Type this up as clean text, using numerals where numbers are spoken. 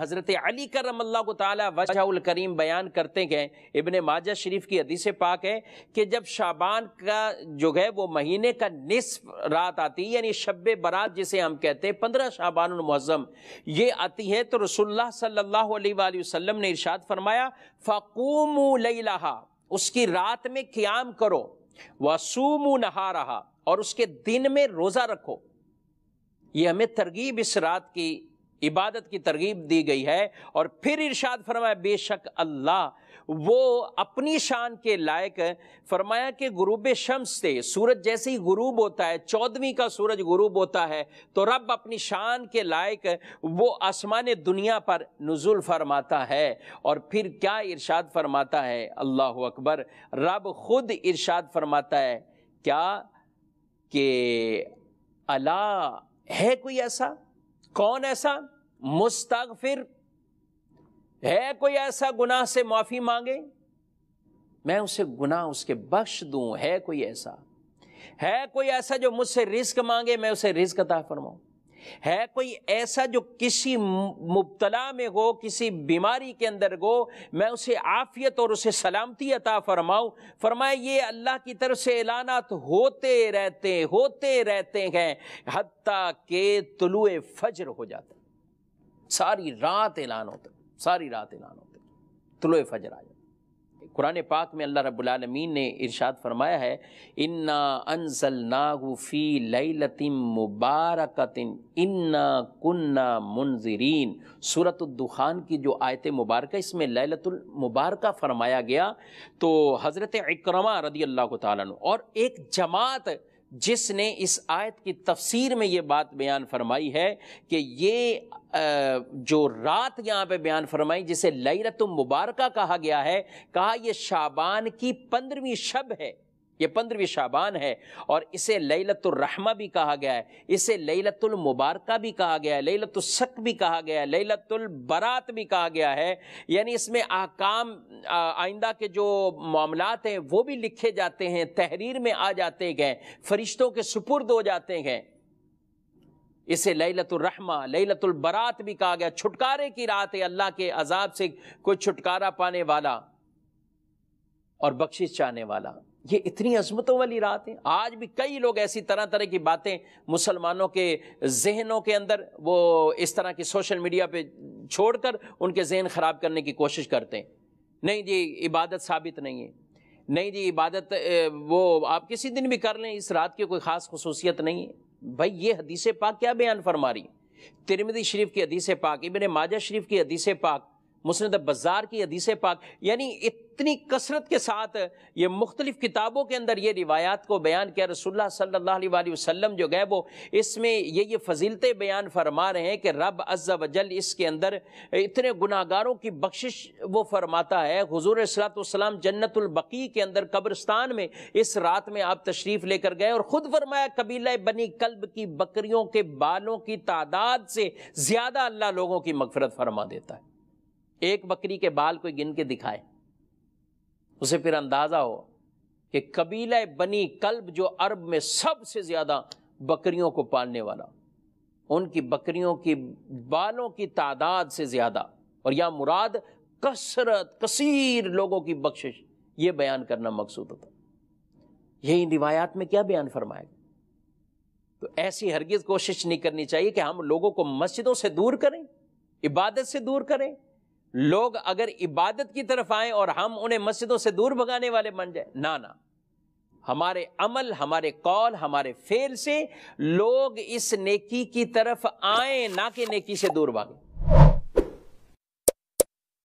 हज़रत अली करमल्लाहु को ताला वजहुल करीम बयान करते गए, इब्ने माजा शरीफ की हदीस पाक है कि जब शाबान का जो है वो महीने का निस्फ रात आती है, यानी शब बरात जिसे हम कहते हैं 15 शाबानुल मुअज़्ज़म, ये आती है तो रसूलुल्लाह सल्लल्लाहु अलैहि वसल्लम ने इरशाद फरमाया फ़क़ूमू लैलहा, उसकी रात में क़ियाम करो, वसूमू नहारहा, और उसके दिन में रोज़ा रखो। ये हमें तरगीब इस रात की इबादत की तरगीब दी गई है। और फिर इरशाद फरमाया बेशक अल्लाह वो अपनी शान के लायक फरमाया कि गुरूब शम्स से सूरज जैसे ही गुरूब होता है, 14वीं का सूरज गुरूब होता है तो रब अपनी शान के लायक वो आसमान दुनिया पर नुज़ुल फरमाता है। और फिर क्या इरशाद फरमाता है, अल्लाह अकबर, रब खुद इरशाद फरमाता है क्या कि अला, है कोई ऐसा, कौन ऐसा मुस्तगफिर, है कोई ऐसा गुनाह से माफ़ी मांगे, मैं उसे गुनाह उसके बख्श दूं, है कोई ऐसा, है कोई ऐसा जो मुझसे रिस्क मांगे मैं उसे रिस्क अता फरमाऊं, है कोई ऐसा जो किसी मुब्तला में हो, किसी बीमारी के अंदर हो, मैं उसे आफियत और उसे सलामती अता फरमाऊं। फरमाए ये अल्लाह की तरफ से ऐलानात होते रहते हैं हत्ता के तुलुए फजर हो जाता, सारी रात ऐलान होता, सारी रात ऐलान होता, तुलुए फजर आ जाता। कुरान पाक में अल्लाह रब्बुल आलमीन ने इरशाद फरमाया है इन्ना अंज़लनाहु फी लैलतिम मुबारकतिन इन्ना कुन्ना मुनज़िरीन। सूरत दुखान की जो आयत मुबारक, इसमें लैलतुल मुबारका फरमाया गया तो हज़रत इकरमा रदियल्लाहु ताला अन्हु और एक जमात जिसने इस आयत की तफसीर में ये बात बयान फरमाई है कि ये जो रात यहाँ पे बयान फरमाई जिसे लैलतुल मुबारका कहा गया है, कहा यह शाबान की 15वीं शब है, ये 15वीं शाबान है और इसे लैलतुल रहमा भी कहा गया है, इसे लैलतुल मुबारका भी कहा गया है, लैलतुल शक भी कहा गया है, लैलतुल बरात भी कहा गया है। यानी इसमें आकाम आइंदा के जो मामलात हैं वो भी लिखे जाते हैं, तहरीर में आ जाते गए, फरिश्तों के सुपुर्द हो जाते हैं। इसे लैलतुल रहमा, लैलतुल बरात भी कहा गया, छुटकारे की रात है, अल्लाह के अजाब से कोई छुटकारा पाने वाला और बख्शिश चाहने वाला। ये इतनी अजमतों वाली रात है। आज भी कई लोग ऐसी तरह तरह की बातें मुसलमानों के जहनों के अंदर वो इस तरह की सोशल मीडिया पे छोड़कर उनके जहन ख़राब करने की कोशिश करते हैं। नहीं जी इबादत साबित नहीं है, नहीं जी इबादत वो आप किसी दिन भी कर लें, इस रात की कोई ख़ास खसूसियत नहीं है। भाई ये हदीस पाक क्या बयान फरमा रही है, तिरमिज़ी शरीफ की हदीस पाक, इब्ने माजा शरीफ की हदीस पाक, मुस्नद बज़ार की हदीस पाक, यानी इतनी कसरत के साथ ये मुख्तलिफ किताबों के अंदर ये रिवायात को बयान किया। रसूलुल्लाह सल्लल्लाहु अलैहि वसल्लम जो गए वो इसमें ये फजीलतें बयान फरमा रहे हैं कि रब अज़्ज़ा वजल इसके अंदर इतने गुनाहगारों की बख्शिश वो फरमाता है। हुज़ूर सल्लल्लाहु अलैहि वसल्लम जन्नतुल बकी के अंदर कब्रिस्तान में इस रात में आप तशरीफ़ लेकर गए और ख़ुद फरमाया कबीला बनी कल्ब की बकरियों के बालों की तादाद से ज़्यादा अल्लाह लोगों की मगफरत फरमा देता है। एक बकरी के बाल कोई गिन के दिखाए, उसे फिर अंदाजा हो कि कबीला बनी कल्ब जो अरब में सबसे ज्यादा बकरियों को पालने वाला, उनकी बकरियों की बालों की तादाद से ज्यादा, और यह मुराद कसरत कसीर लोगों की बख्शिश, यह बयान करना मकसूद होता। यही रिवायात में क्या बयान फरमाएगा। तो ऐसी हरगिज कोशिश नहीं करनी चाहिए कि हम लोगों को मस्जिदों से दूर करें, इबादत से दूर करें। लोग अगर इबादत की तरफ आएं और हम उन्हें मस्जिदों से दूर भगाने वाले बन जाए, ना ना, हमारे अमल, हमारे कौल, हमारे फेल से लोग इस नेकी की तरफ आएं, ना कि नेकी से दूर भागें।